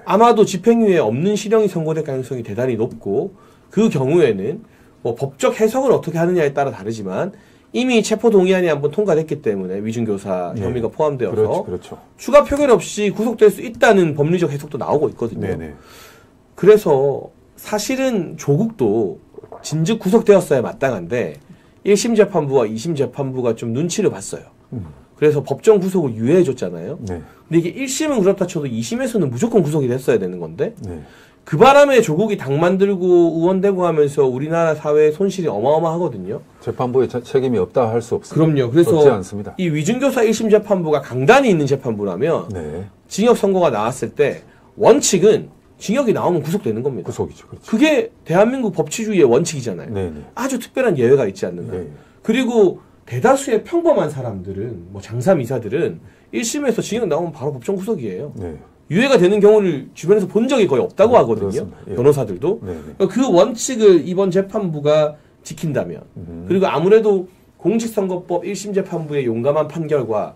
아마도 집행유예 없는 실형이 선고될 가능성이 대단히 높고, 그 경우에는 뭐 법적 해석을 어떻게 하느냐에 따라 다르지만 이미 체포동의안이 한번 통과됐기 때문에 위증교사 네. 혐의가 포함되어서 그렇죠, 그렇죠. 추가 표결 없이 구속될 수 있다는 법리적 해석도 나오고 있거든요. 네네. 그래서 사실은 조국도 진즉 구속되었어야 마땅한데 일 심 재판부와 이 심 재판부가 좀 눈치를 봤어요. 음. 그래서 법정 구속을 유예해줬잖아요. 네. 근데 이게 일 심은 그렇다 쳐도 이 심에서는 무조건 구속이 됐어야 되는 건데 네. 그 바람에 조국이 당 만들고 의원되고 하면서 우리나라 사회의 손실이 어마어마하거든요. 재판부의 자, 책임이 없다 할 수 없습니다. 그럼요. 그래서 않습니다. 이 위증교사 일 심 재판부가 강단이 있는 재판부라면 네. 징역 선고가 나왔을 때 원칙은 징역이 나오면 구속되는 겁니다. 구속이죠. 그렇죠. 그게 대한민국 법치주의의 원칙이잖아요. 네네. 아주 특별한 예외가 있지 않는다. 네네. 그리고 대다수의 평범한 사람들은, 뭐 장사미사들은 일 심에서 징역 나오면 바로 법정 구속이에요. 네. 유예가 되는 경우를 주변에서 본 적이 거의 없다고 네, 하거든요. 예. 변호사들도. 네, 네. 그 원칙을 이번 재판부가 지킨다면 음. 그리고 아무래도 공직선거법 일 심 재판부의 용감한 판결과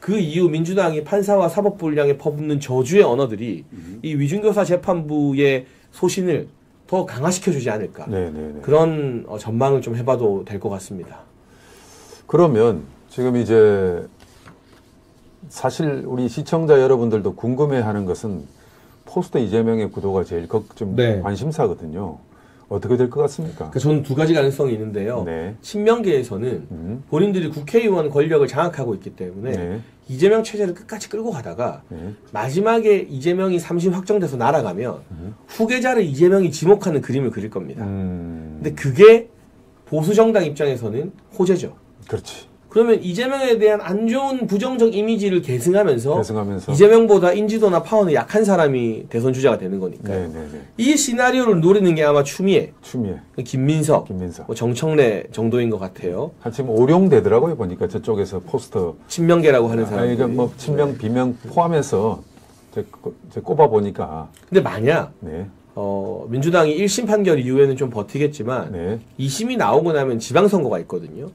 그 이후 민주당이 판사와 사법부를 향해 퍼붓는 저주의 언어들이 음. 이 위중교사 재판부의 소신을 더 강화시켜주지 않을까. 네, 네, 네. 그런 어, 전망을 좀 해봐도 될 것 같습니다. 그러면 지금 이제 사실 우리 시청자 여러분들도 궁금해하는 것은 포스트 이재명의 구도가 제일 좀 네. 관심사거든요. 어떻게 될 것 같습니까? 저는 두 가지 가능성이 있는데요. 네. 친명계에서는 음. 본인들이 국회의원 권력을 장악하고 있기 때문에 네. 이재명 체제를 끝까지 끌고 가다가 네. 마지막에 이재명이 삼심 확정돼서 날아가면 음. 후계자를 이재명이 지목하는 그림을 그릴 겁니다. 음. 근데 그게 보수정당 입장에서는 호재죠. 그렇지. 그러면 이재명에 대한 안 좋은 부정적 이미지를 계승하면서, 계승하면서. 이재명보다 인지도나 파워는 약한 사람이 대선 주자가 되는 거니까요. 네네네. 이 시나리오를 노리는 게 아마 추미애, 추미애. 김민석, 김민석. 뭐 정청래 정도인 것 같아요. 한참 오룡되더라고요. 보니까 저쪽에서 포스터. 친명계라고 하는 사람. 그러니까 뭐 친명, 비명 포함해서 제, 제 꼽아보니까. 근데 만약 네. 어, 민주당이 일심 판결 이후에는 좀 버티겠지만 네. 이심이 나오고 나면 지방선거가 있거든요.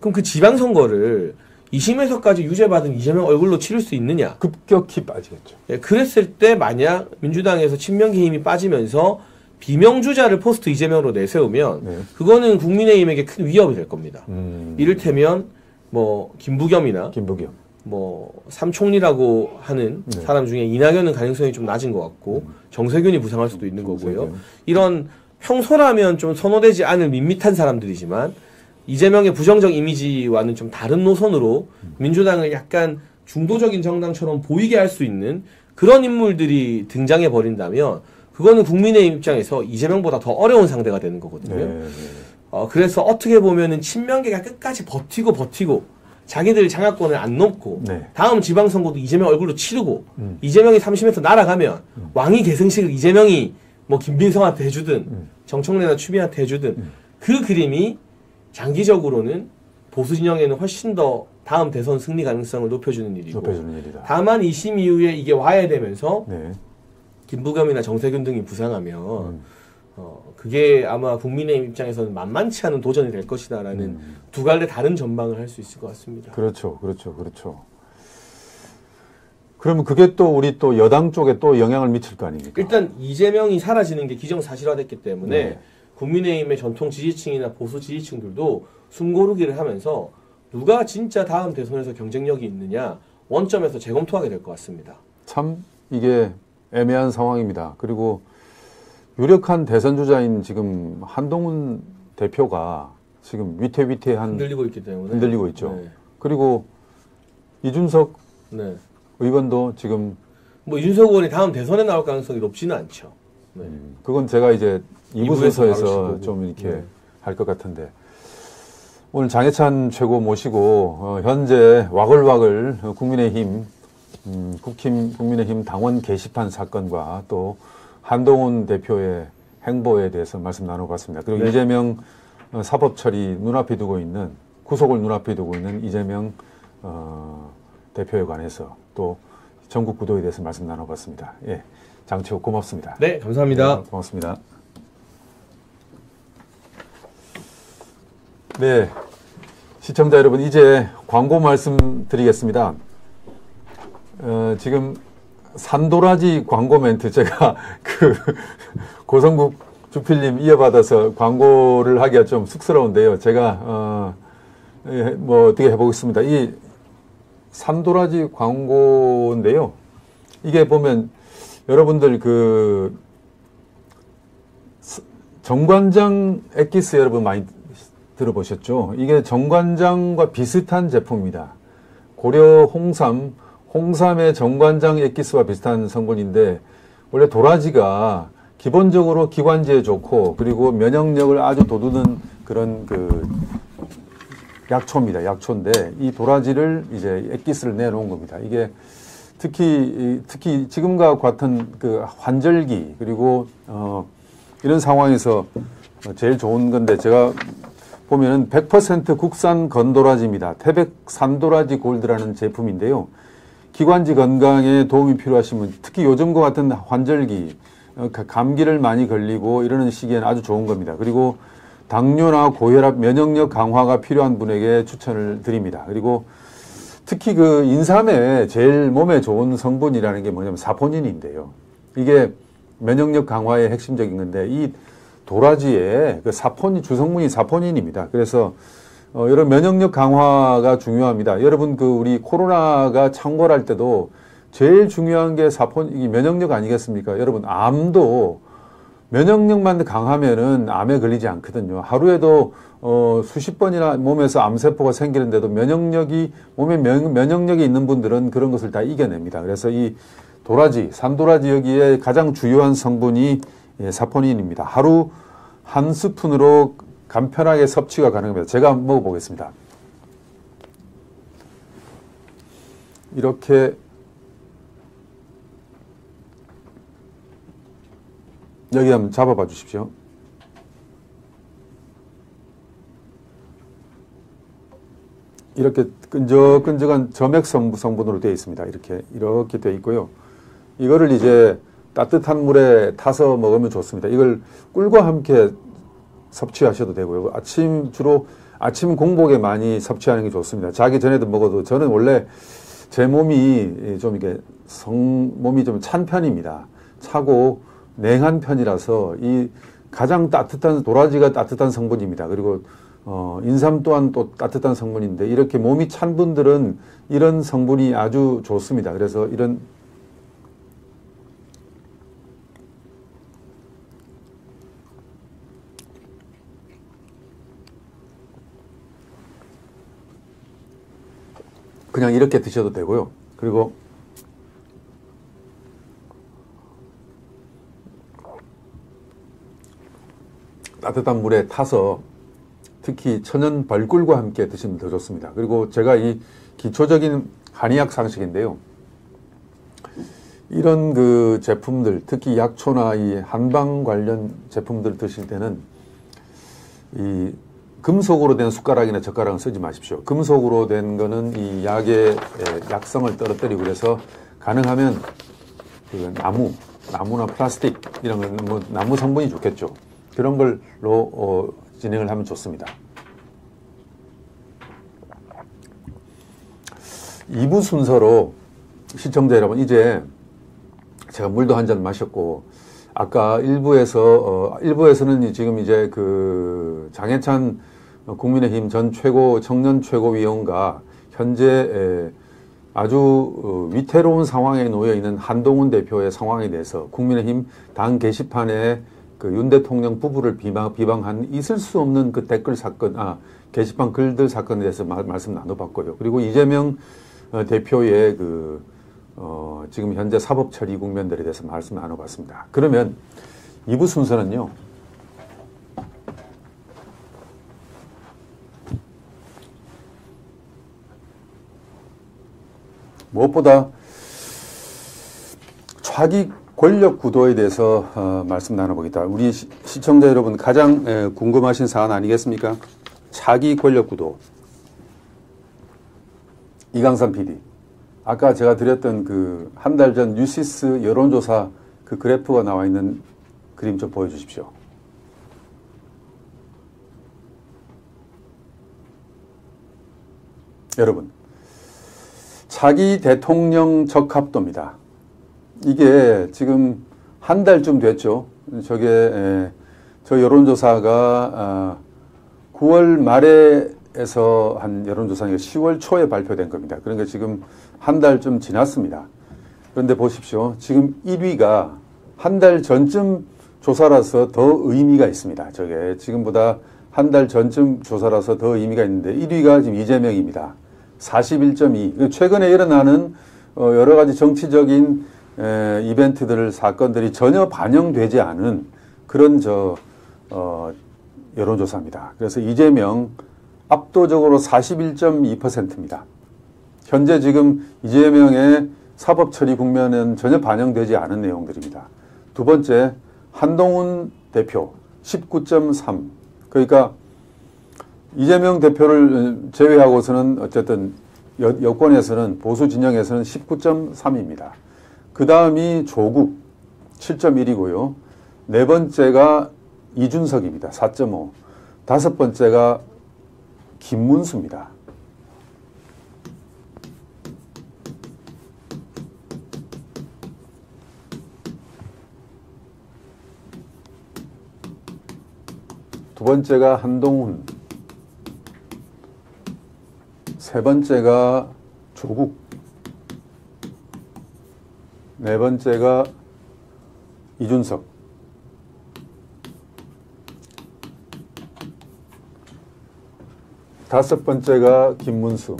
그럼 그 지방선거를 이심에서까지 유죄받은 이재명 얼굴로 치를 수 있느냐? 급격히 빠지겠죠. 예, 그랬을 때 만약 민주당에서 친명계 힘이 빠지면서 비명주자를 포스트 이재명으로 내세우면 네. 그거는 국민의힘에게 큰 위협이 될 겁니다. 음. 이를테면 뭐 김부겸이나 김부겸. 뭐 삼총리라고 하는 네. 사람 중에 이낙연은 가능성이 좀 낮은 것 같고 음. 정세균이 부상할 수도 있는 정세균. 거고요. 이런 평소라면 좀 선호되지 않을 밋밋한 사람들이지만 이재명의 부정적 이미지와는 좀 다른 노선으로 민주당을 약간 중도적인 정당처럼 보이게 할 수 있는 그런 인물들이 등장해 버린다면 그거는 국민의힘 입장에서 이재명보다 더 어려운 상대가 되는 거거든요. 네, 네. 어, 그래서 어떻게 보면은 친명계가 끝까지 버티고 버티고 자기들 장악권을 안 놓고 네. 다음 지방선거도 이재명 얼굴로 치르고 음. 이재명이 삼심에서 날아가면 음. 왕위 계승식을 이재명이 뭐 김민성한테 해주든 음. 정청래나 추미애한테 해주든 음. 그 그림이 장기적으로는 보수 진영에는 훨씬 더 다음 대선 승리 가능성을 높여주는 일이고 높여주는 일이다. 다만 이심 이후에 이게 와해되면서 네. 김부겸이나 정세균 등이 부상하면 음. 어, 그게 아마 국민의힘 입장에서는 만만치 않은 도전이 될 것이다 라는 음. 두 갈래 다른 전망을 할 수 있을 것 같습니다. 그렇죠. 그렇죠. 그렇죠. 그러면 그게 또 우리 또 여당 쪽에 또 영향을 미칠 거 아닙니까? 일단 이재명이 사라지는 게 기정사실화됐기 때문에 네. 국민의힘의 전통 지지층이나 보수 지지층들도 숨고르기를 하면서 누가 진짜 다음 대선에서 경쟁력이 있느냐 원점에서 재검토하게 될 것 같습니다. 참 이게 애매한 상황입니다. 그리고 유력한 대선 주자인 지금 한동훈 대표가 지금 위태위태한 흔들리고 있기 때문에 흔들리고 있죠. 네. 그리고 이준석 네. 의원도 지금 뭐 이준석 의원이 다음 대선에 나올 가능성이 높지는 않죠. 네. 음, 그건 제가 이제 이 부 순서에서 좀 이렇게 네. 할 것 같은데 오늘 장예찬 최고 모시고 어, 현재 와글와글 국민의힘 음, 국힘 국민의힘 당원 게시판 사건과 또 한동훈 대표의 행보에 대해서 말씀 나눠봤습니다. 그리고 네. 이재명 어, 사법 처리 눈앞에 두고 있는 구속을 눈앞에 두고 있는 이재명 어, 대표에 관해서 또 전국 구도에 대해서 말씀 나눠봤습니다. 예. 장채호 고맙습니다. 네, 감사합니다. 네, 고맙습니다. 네, 시청자 여러분 이제 광고 말씀드리겠습니다. 어, 지금 산도라지 광고 멘트 제가 그 고성국 주필님 이어받아서 광고를 하기가 좀 쑥스러운데요. 제가 어, 예, 뭐 어떻게 해보겠습니다. 이 산도라지 광고인데요. 이게 보면 여러분들 그 정관장 액기스 여러분 많이 들어보셨죠? 이게 정관장과 비슷한 제품입니다. 고려 홍삼, 홍삼의 정관장 액기스와 비슷한 성분인데 원래 도라지가 기본적으로 기관지에 좋고 그리고 면역력을 아주 돋우는 그런 그 약초입니다. 약초인데 이 도라지를 이제 액기스를 내놓은 겁니다. 이게 특히, 특히 지금과 같은 그 환절기, 그리고, 어, 이런 상황에서 제일 좋은 건데, 제가 보면은 백 퍼센트 국산 건도라지입니다. 태백 산도라지 골드라는 제품인데요. 기관지 건강에 도움이 필요하시면, 특히 요즘과 같은 환절기, 감기를 많이 걸리고 이러는 시기에는 아주 좋은 겁니다. 그리고 당뇨나 고혈압, 면역력 강화가 필요한 분에게 추천을 드립니다. 그리고 특히 그 인삼에 제일 몸에 좋은 성분이라는 게 뭐냐면 사포닌인데요. 이게 면역력 강화의 핵심적인 건데 이 도라지에 그 사포닌 주성분이 사포닌입니다. 그래서 어, 이런 면역력 강화가 중요합니다. 여러분 그 우리 코로나가 창궐할 때도 제일 중요한 게 사포닌, 이 면역력 아니겠습니까? 여러분 암도 면역력만 강하면은 암에 걸리지 않거든요. 하루에도 어, 수십 번이나 몸에서 암세포가 생기는데도 면역력이, 몸에 면, 면역력이 있는 분들은 그런 것을 다 이겨냅니다. 그래서 이 도라지, 산도라지 여기에 가장 주요한 성분이 예, 사포닌입니다. 하루 한 스푼으로 간편하게 섭취가 가능합니다. 제가 한번 먹어보겠습니다. 이렇게 여기 한번 잡아봐 주십시오. 이렇게 끈적끈적한 점액 성분으로 되어 있습니다. 이렇게 이렇게 되어 있고요. 이거를 이제 따뜻한 물에 타서 먹으면 좋습니다. 이걸 꿀과 함께 섭취하셔도 되고요. 아침, 주로 아침 공복에 많이 섭취하는 게 좋습니다. 자기 전에도 먹어도, 저는 원래 제 몸이 좀 이게 성, 몸이 좀 찬 편입니다. 차고 냉한 편이라서 이 가장 따뜻한, 도라지가 따뜻한 성분입니다. 그리고 어, 인삼 또한 또 따뜻한 성분인데, 이렇게 몸이 찬 분들은 이런 성분이 아주 좋습니다. 그래서 이런 그냥 이렇게 드셔도 되고요. 그리고 따뜻한 물에 타서 특히 천연 벌꿀과 함께 드시면 더 좋습니다. 그리고 제가 이 기초적인 한의학 상식인데요, 이런 그 제품들, 특히 약초나 이 한방 관련 제품들 드실 때는 이 금속으로 된 숟가락이나 젓가락은 쓰지 마십시오. 금속으로 된 거는 이 약의 약성을 떨어뜨리고, 그래서 가능하면 그 나무, 나무나 플라스틱 이런 건 뭐 나무 성분이 좋겠죠. 그런 걸로 어, 진행을 하면 좋습니다. 이 부 순서로 시청자 여러분, 이제 제가 물도 한 잔 마셨고, 아까 일 부에서, 어, 일 부에서는 지금 이제 그 장예찬 국민의힘 전 최고, 청년 최고위원과 현재 에, 아주 위태로운 상황에 놓여있는 한동훈 대표의 상황에 대해서 국민의힘 당 게시판에 그 윤 대통령 부부를 비방, 비방한 있을 수 없는 그 댓글 사건, 아, 게시판 글들 사건에 대해서 마, 말씀 나눠봤고요. 그리고 이재명 대표의 그, 어, 지금 현재 사법 처리 국면들에 대해서 말씀 나눠봤습니다. 그러면 이 부 순서는요, 무엇보다 좌익 권력 구도에 대해서 어, 말씀 나눠보겠다. 우리 시, 시청자 여러분 가장 에, 궁금하신 사안 아니겠습니까? 차기 권력 구도. 이강산 피디, 아까 제가 드렸던 그 한 달 전 뉴시스 여론조사 그 그래프가 나와 있는 그림 좀 보여주십시오. 여러분, 차기 대통령 적합도입니다. 이게 지금 한 달쯤 됐죠. 저게 에, 저 여론조사가 어, 구월 말에서 한 여론조사가 시월 초에 발표된 겁니다. 그러니까 지금 한 달쯤 지났습니다. 그런데 보십시오. 지금 일 위가 한 달 전쯤 조사라서 더 의미가 있습니다. 저게 지금보다 한 달 전쯤 조사라서 더 의미가 있는데, 일 위가 지금 이재명입니다. 사십일 점 이. 최근에 일어나는 어, 여러 가지 정치적인 에, 이벤트들, 사건들이 전혀 반영되지 않은 그런 저 어, 여론조사입니다. 그래서 이재명 압도적으로 사십일 점 이 퍼센트입니다. 현재 지금 이재명의 사법처리 국면은 전혀 반영되지 않은 내용들입니다. 두 번째, 한동훈 대표 십구 점 삼. 그러니까 이재명 대표를 제외하고서는 어쨌든 여, 여권에서는, 보수 진영에서는 십구 점 삼입니다. 그 다음이 조국 칠 점 일이고요. 네 번째가 이준석입니다. 사 점 오. 다섯 번째가 김문수입니다. 두 번째가 한동훈. 세 번째가 조국. 네 번째가 이준석. 다섯 번째가 김문수.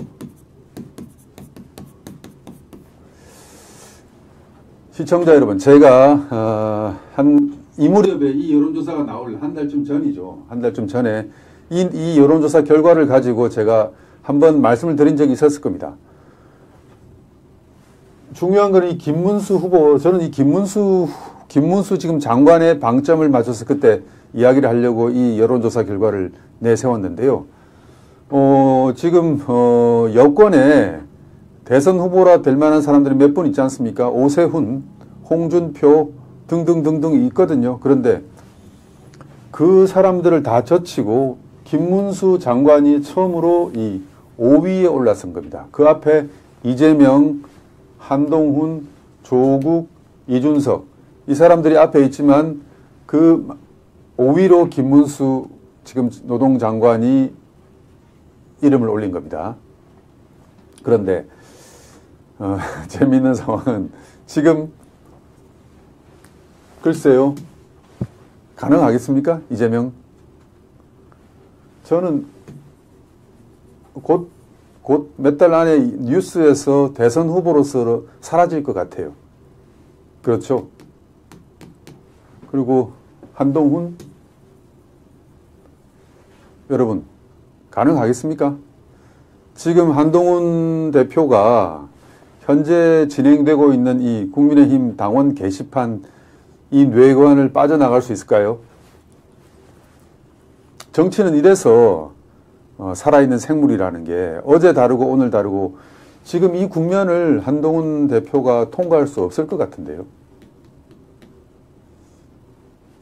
시청자 여러분, 제가 어, 한 이 무렵에 이 여론조사가 나올 한 달쯤 전이죠. 한 달쯤 전에 이, 이 여론조사 결과를 가지고 제가 한번 말씀을 드린 적이 있었을 겁니다. 중요한 건 이 김문수 후보, 저는 이 김문수, 김문수 지금 장관의 방점을 맞춰서 그때 이야기를 하려고 이 여론조사 결과를 내세웠는데요. 어, 지금 어, 여권에 대선 후보라 될 만한 사람들이 몇 분 있지 않습니까? 오세훈, 홍준표 등등등등 있거든요. 그런데 그 사람들을 다 젖히고 김문수 장관이 처음으로 이 오 위에 올라선 겁니다. 그 앞에 이재명, 한동훈, 조국, 이준석 이 사람들이 앞에 있지만 그 오 위로 김문수 지금 노동장관이 이름을 올린 겁니다. 그런데 어, 재미있는 상황은 지금 글쎄요. 가능하겠습니까? 이재명? 저는 곧 곧 몇 달 안에 뉴스에서 대선 후보로서 사라질 것 같아요. 그렇죠? 그리고 한동훈? 여러분, 가능하겠습니까? 지금 한동훈 대표가 현재 진행되고 있는 이 국민의힘 당원 게시판 이 뇌관을 빠져나갈 수 있을까요? 정치는 이래서 어, 살아있는 생물이라는 게 어제 다르고 오늘 다르고 지금 이 국면을 한동훈 대표가 통과할 수 없을 것 같은데요.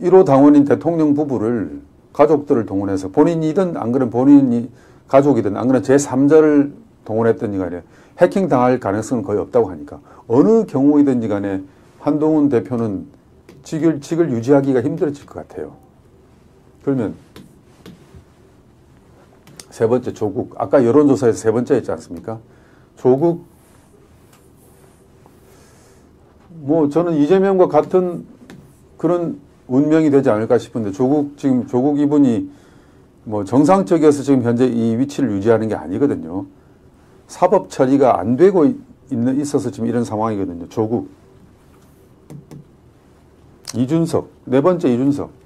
일 호 당원인 대통령 부부를 가족들을 동원해서 본인이든 안 그런 본인이 가족이든 안 그런 제삼자를 동원했든지 간에 해킹당할 가능성은 거의 없다고 하니까 어느 경우이든지 간에 한동훈 대표는 직을, 직을 유지하기가 힘들어질 것 같아요. 그러면 세 번째 조국, 아까 여론조사에서 세 번째 있지 않습니까? 조국, 뭐 저는 이재명과 같은 그런 운명이 되지 않을까 싶은데 조국, 지금 조국 이분이 뭐 정상적이어서 지금 현재 이 위치를 유지하는 게 아니거든요. 사법 처리가 안 되고 있는, 있어서 지금 이런 상황이거든요. 조국, 이준석, 네 번째 이준석.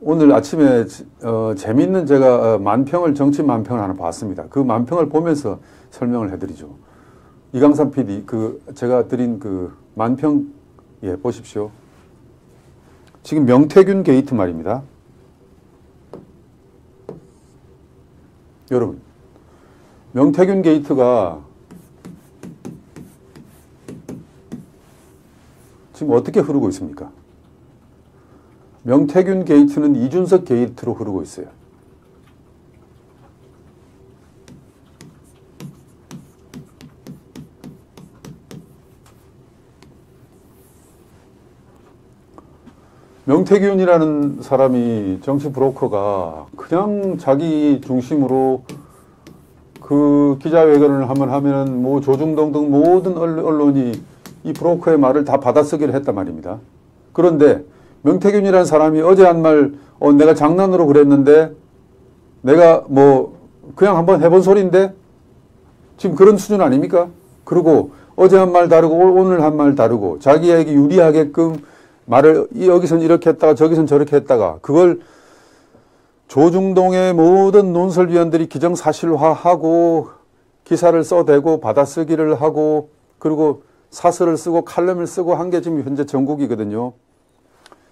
오늘 아침에 어, 재미있는 제가 만평을, 정치 만평을 하나 봤습니다. 그 만평을 보면서 설명을 해드리죠. 이강산 피디, 그 제가 드린 그 만평, 예, 보십시오. 지금 명태균 게이트 말입니다. 여러분, 명태균 게이트가 지금 어떻게 흐르고 있습니까? 명태균 게이트는 이준석 게이트로 흐르고 있어요. 명태균이라는 사람이, 정치 브로커가 그냥 자기 중심으로 그 기자회견을 하면 하면은 뭐 조중동 등 모든 언론이 이 브로커의 말을 다 받아쓰기를 했단 말입니다. 그런데 명태균이라는 사람이 어제 한 말, 어, 내가 장난으로 그랬는데, 내가 뭐 그냥 한번 해본 소리인데, 지금 그런 수준 아닙니까? 그리고 어제 한 말 다르고 오늘 한 말 다르고 자기에게 유리하게끔 말을 여기선 이렇게 했다가 저기선 저렇게 했다가 그걸 조중동의 모든 논설위원들이 기정사실화하고 기사를 써대고 받아쓰기를 하고 그리고 사설을 쓰고 칼럼을 쓰고 한 게 지금 현재 전국이거든요.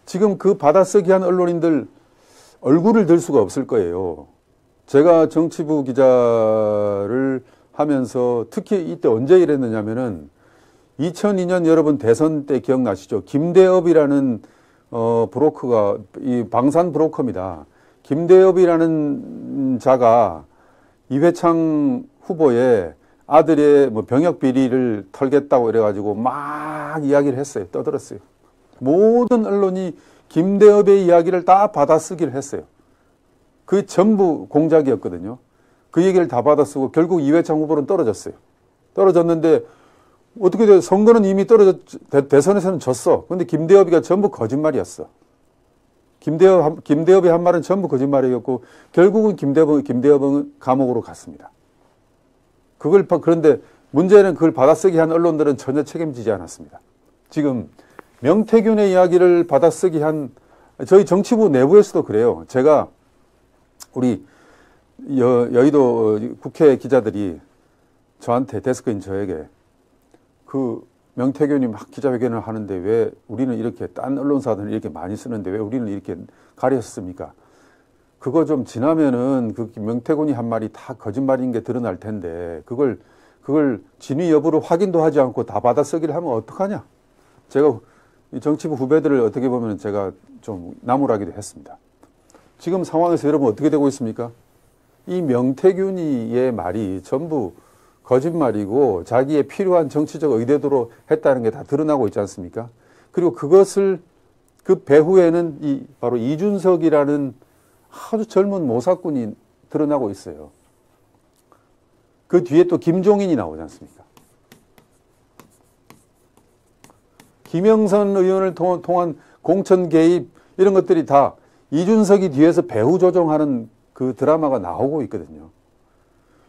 지금 그 받아쓰기한 언론인들 얼굴을 들 수가 없을 거예요. 제가 정치부 기자를 하면서 특히 이때 언제 이랬느냐면은 이천이 년 여러분 대선 때 기억나시죠? 김대엽이라는 어, 브로커가 이 방산 브로커입니다. 김대엽이라는 자가 이회창 후보의 아들의 뭐 병역 비리를 털겠다고 이래가지고 막 이야기를 했어요. 떠들었어요. 모든 언론이 김대엽의 이야기를 다 받아쓰기를 했어요. 그게 전부 공작이었거든요. 그 얘기를 다 받아쓰고 결국 이회창 후보는 떨어졌어요. 떨어졌는데 어떻게 돼요? 선거는 이미 떨어졌, 대선에서는 졌어. 근데 김대엽이가 전부 거짓말이었어. 김대엽, 김대엽이 한 말은 전부 거짓말이었고 결국은 김대엽은, 김대엽은 감옥으로 갔습니다. 그걸 그런데 문제는 그걸 받아쓰기 한 언론들은 전혀 책임지지 않았습니다. 지금 명태균의 이야기를 받아쓰기 한 저희 정치부 내부에서도 그래요. 제가 우리 여, 여의도 국회 기자들이 저한테 데스크인 저에게 그 명태균이 막 기자회견을 하는데 왜 우리는 이렇게 딴 언론사들은 이렇게 많이 쓰는데 왜 우리는 이렇게 가렸습니까? 그거 좀 지나면은 그 명태균이 한 말이 다 거짓말인 게 드러날 텐데 그걸 그걸 진위 여부를 확인도 하지 않고 다 받아쓰기를 하면 어떡하냐? 제가 정치부 후배들을 어떻게 보면 제가 좀 나무라기도 했습니다. 지금 상황에서 여러분 어떻게 되고 있습니까? 이 명태균이의 말이 전부 거짓말이고 자기의 필요한 정치적 의도로 했다는 게 다 드러나고 있지 않습니까? 그리고 그것을 그 배후에는 이 바로 이준석이라는 아주 젊은 모사꾼이 드러나고 있어요. 그 뒤에 또 김종인이 나오지 않습니까? 김영선 의원을 통한 공천 개입 이런 것들이 다 이준석이 뒤에서 배후 조종하는 그 드라마가 나오고 있거든요.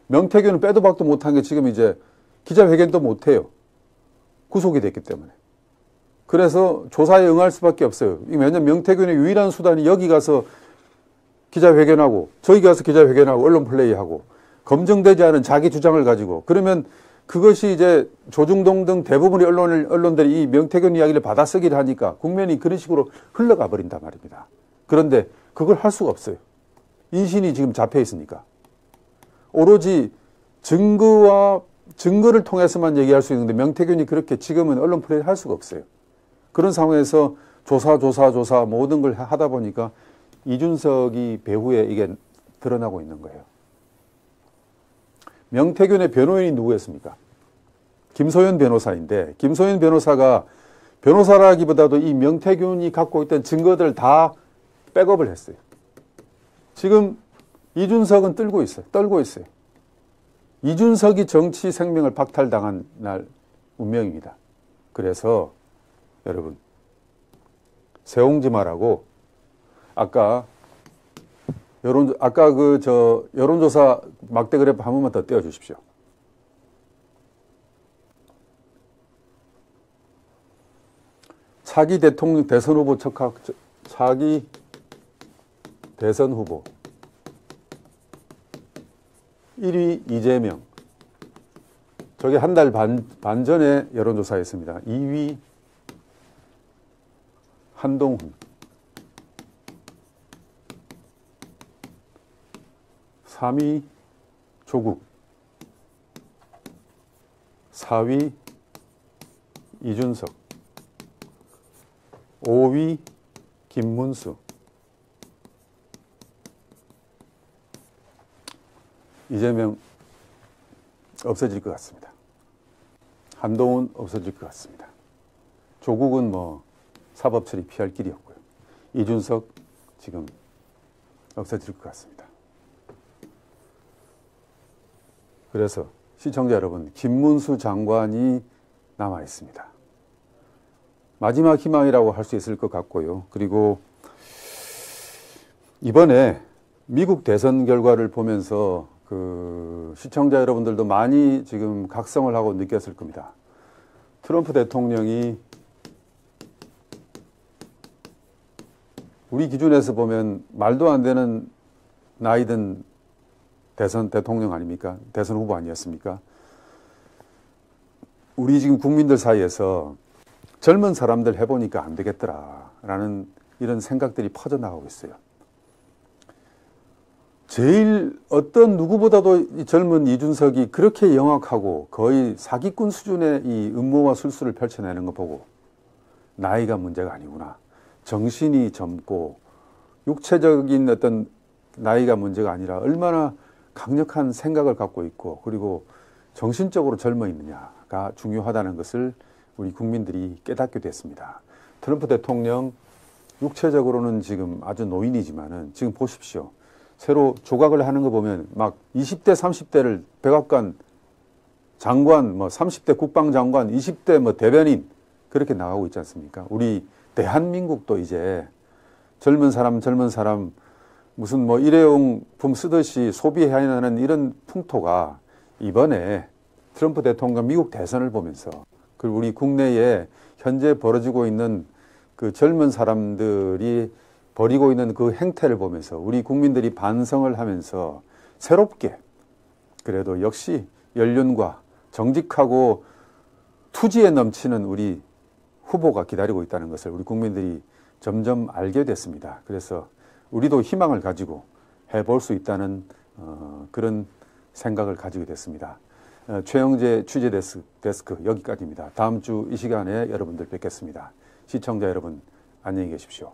명태균은 빼도 박도 못한 게 지금 이제 기자회견도 못해요. 구속이 됐기 때문에. 그래서 조사에 응할 수밖에 없어요. 왜냐하면 명태균의 유일한 수단이 여기 가서 기자회견하고 저기 가서 기자회견하고 언론 플레이하고 검증되지 않은 자기 주장을 가지고 그러면 그것이 이제 조중동 등 대부분의 언론을, 언론들이 이 명태균 이야기를 받아쓰기를 하니까 국면이 그런 식으로 흘러가 버린단 말입니다. 그런데 그걸 할 수가 없어요. 인신이 지금 잡혀 있으니까. 오로지 증거와 증거를 통해서만 얘기할 수 있는데 명태균이 그렇게 지금은 언론 플레이를 할 수가 없어요. 그런 상황에서 조사, 조사, 조사 모든 걸 하다 보니까 이준석이 배후에 이게 드러나고 있는 거예요. 명태균의 변호인이 누구였습니까? 김소연 변호사인데 김소연 변호사가 변호사라기보다도 이 명태균이 갖고 있던 증거들 다 백업을 했어요. 지금 이준석은 떨고 있어요. 떨고 있어요. 이준석이 정치 생명을 박탈당한 날 운명입니다. 그래서 여러분 세옹지 말하고 아까 여론 아까 그 저 여론조사 막대 그래프 한 번만 더 떼어 주십시오. 차기 대통령 대선 후보 척하 차기 대선 후보 일 위 이재명. 저게 한 달 반, 반 전에 여론조사였습니다. 이 위 한동훈. 삼 위 조국. 사 위 이준석. 오 위 김문수. 이재명 없어질 것 같습니다. 한동훈 없어질 것 같습니다. 조국은 뭐 사법처리 피할 길이 없고요. 이준석 지금 없어질 것 같습니다. 그래서 시청자 여러분, 김문수 장관이 남아 있습니다. 마지막 희망이라고 할 수 있을 것 같고요. 그리고 이번에 미국 대선 결과를 보면서 그 시청자 여러분들도 많이 지금 각성을 하고 느꼈을 겁니다. 트럼프 대통령이 우리 기준에서 보면 말도 안 되는 나이든 대선 대통령 아닙니까? 대선 후보 아니었습니까? 우리 지금 국민들 사이에서 젊은 사람들 해보니까 안 되겠더라라는 이런 생각들이 퍼져나가고 있어요. 제일 어떤 누구보다도 젊은 이준석이 그렇게 영악하고 거의 사기꾼 수준의 이 음모와 술수를 펼쳐내는 거 보고 나이가 문제가 아니구나. 정신이 젊고 육체적인 어떤 나이가 문제가 아니라 얼마나 강력한 생각을 갖고 있고 그리고 정신적으로 젊어 있느냐가 중요하다는 것을 우리 국민들이 깨닫게 됐습니다. 트럼프 대통령 육체적으로는 지금 아주 노인이지만은 지금 보십시오. 새로 조각을 하는 거 보면 막 이십 대, 삼십 대를 백악관 장관, 뭐 삼십 대 국방장관, 이십 대 뭐 대변인 그렇게 나가고 있지 않습니까? 우리 대한민국도 이제 젊은 사람 젊은 사람 무슨 뭐 일회용품 쓰듯이 소비하는 이런 풍토가 이번에 트럼프 대통령과 미국 대선을 보면서 그리고 우리 국내에 현재 벌어지고 있는 그 젊은 사람들이 벌이고 있는 그 행태를 보면서 우리 국민들이 반성을 하면서 새롭게 그래도 역시 연륜과 정직하고 투지에 넘치는 우리 후보가 기다리고 있다는 것을 우리 국민들이 점점 알게 됐습니다. 그래서 우리도 희망을 가지고 해볼 수 있다는 어, 그런 생각을 가지게 됐습니다. 어, 최영재 취재 데스크, 데스크 여기까지입니다. 다음 주 이 시간에 여러분들 뵙겠습니다. 시청자 여러분 안녕히 계십시오.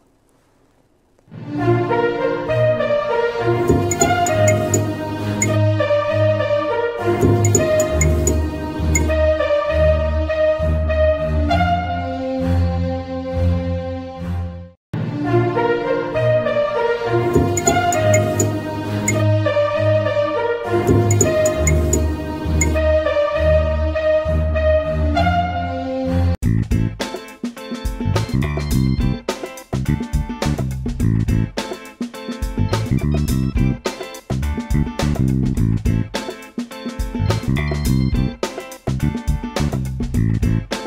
Mm-hmm.